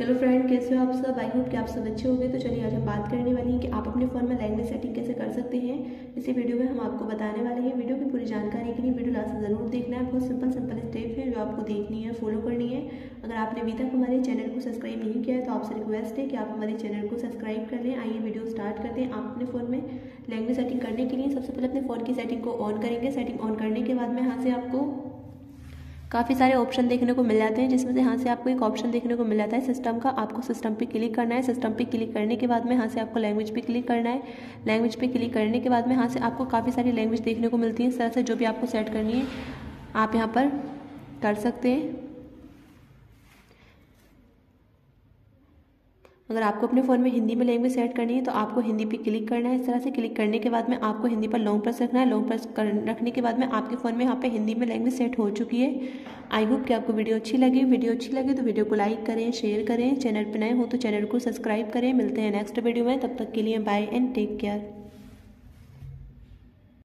Hello friend, कैसे हो आप सब। आई होप कि आप सब अच्छे होंगे। तो चलिए आज हम बात करने वाले हैं कि आप अपने फ़ोन में लैंग्वेज सेटिंग कैसे कर सकते हैं। इसी वीडियो में हम आपको बताने वाले हैं। वीडियो की पूरी जानकारी के लिए वीडियो लास्ट तक जरूर देखना है। बहुत सिंपल स्टेप है जो आपको देखनी है, फॉलो करनी है। अगर आपने अभी तक हमारे चैनल को सब्सक्राइब नहीं किया है तो आपसे रिक्वेस्ट है कि आप हमारे चैनल को सब्सक्राइब कर लें। आइए वीडियो स्टार्ट करते हैं। आप अपने फ़ोन में लैंग्वेज सेटिंग करने के लिए सबसे पहले अपने फ़ोन की सेटिंग को ऑन करेंगे। सेटिंग ऑन करने के बाद में यहाँ से आपको काफ़ी सारे ऑप्शन देखने को मिल जाते हैं, जिसमें से यहाँ से आपको एक ऑप्शन देखने को मिल जाता है सिस्टम का। आपको सिस्टम पे क्लिक करना है। सिस्टम पे क्लिक करने के बाद में यहाँ से आपको लैंग्वेज पे क्लिक करना है। लैंग्वेज पे क्लिक करने के बाद में यहाँ से आपको काफ़ी सारी लैंग्वेज देखने को मिलती है। इस तरह से जो भी आपको सेट करनी है आप यहाँ पर कर सकते हैं। अगर आपको अपने फ़ोन में हिंदी में लैंग्वेज सेट करनी है तो आपको हिंदी पे क्लिक करना है। इस तरह से क्लिक करने के बाद में आपको हिंदी पर लॉन्ग प्रेस रखना है। लॉन्ग प्रेस रखने के बाद में आपके फ़ोन में यहाँ पे हिंदी में लैंग्वेज सेट हो चुकी है। आई होप कि आपको वीडियो अच्छी लगी। वीडियो अच्छी लगी तो वीडियो को लाइक करें, शेयर करें। चैनल पर नए हो तो चैनल को सब्सक्राइब करें। मिलते हैं नेक्स्ट वीडियो में, तब तक के लिए बाय एंड टेक केयर।